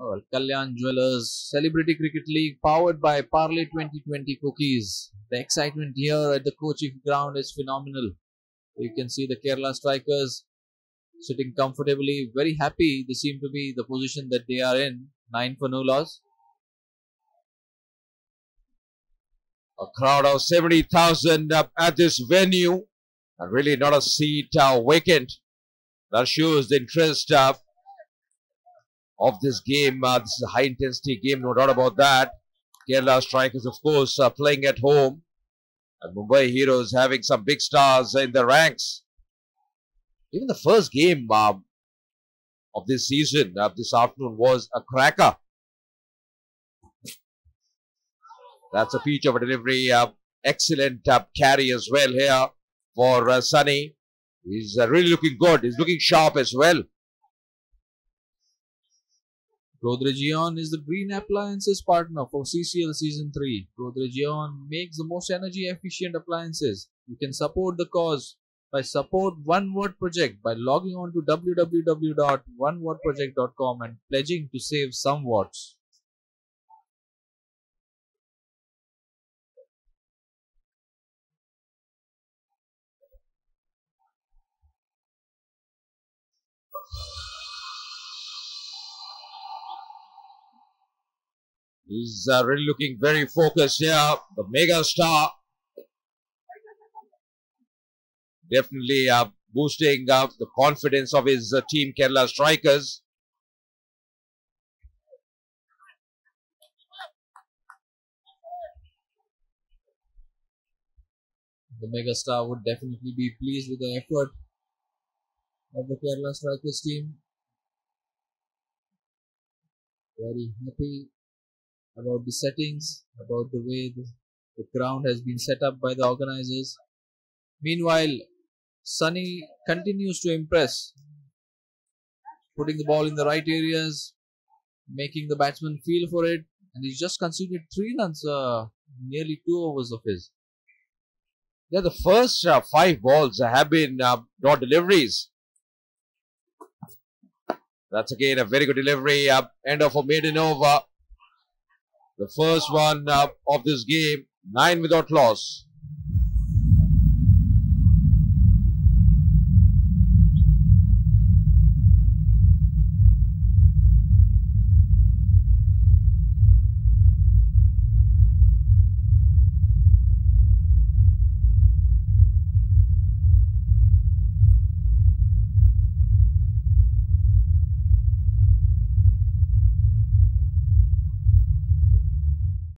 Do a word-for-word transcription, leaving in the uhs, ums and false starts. Well, Kalyan Jewelers, Celebrity Cricket League, powered by Parley twenty twenty Cookies. The excitement here at the Kochi ground is phenomenal. You can see the Kerala Strikers sitting comfortably, very happy. They seem to be the position that they are in. Nine for no loss. A crowd of seventy thousand up at this venue. And really not a seat uh, vacant. That shows the interest uh, of this game. Uh, this is a high-intensity game, no doubt about that. Kerala Strikers, of course, uh, playing at home. And Mumbai Heroes having some big stars in the ranks. Even the first game uh, of this season, of uh, this afternoon, was a cracker. That's a feature of a delivery. Uh, excellent uh, carry as well here for uh, Sunny. He's uh, really looking good. He's looking sharp as well. Rodrigion is the Green Appliances partner for C C L Season three. Rodrigion makes the most energy-efficient appliances. You can support the cause by support One Word Project by logging on to w w w dot one word project dot com and pledging to save some watts. He's uh, really looking very focused here. The mega star. Definitely uh, boosting up uh, the confidence of his uh, team, Kerala Strikers. The mega star would definitely be pleased with the effort of the Kerala Strikers team. Very happy about the settings, about the way the, the ground has been set up by the organizers. Meanwhile, Sunny continues to impress, putting the ball in the right areas, making the batsman feel for it, and he's just conceded three runs, uh, nearly two overs of his. Yeah, the first uh, five balls have been uh, not deliveries. That's again a very good delivery, uh, end of a maiden over. The first one uh, of this game, nine without loss.